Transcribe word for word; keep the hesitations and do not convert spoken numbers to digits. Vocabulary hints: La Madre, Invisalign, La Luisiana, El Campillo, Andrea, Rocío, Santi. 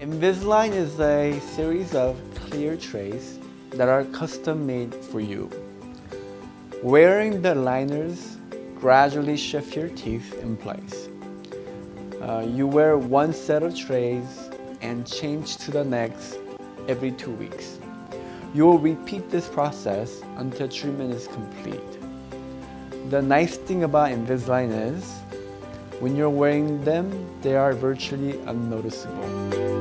Invisalign is a series of clear trays that are custom made for you. Wearing the liners gradually shifts your teeth in place. Uh, you wear one set of trays and change to the next every two weeks. You will repeat this process until treatment is complete. The nice thing about Invisalign is, when you're wearing them, they are virtually unnoticeable.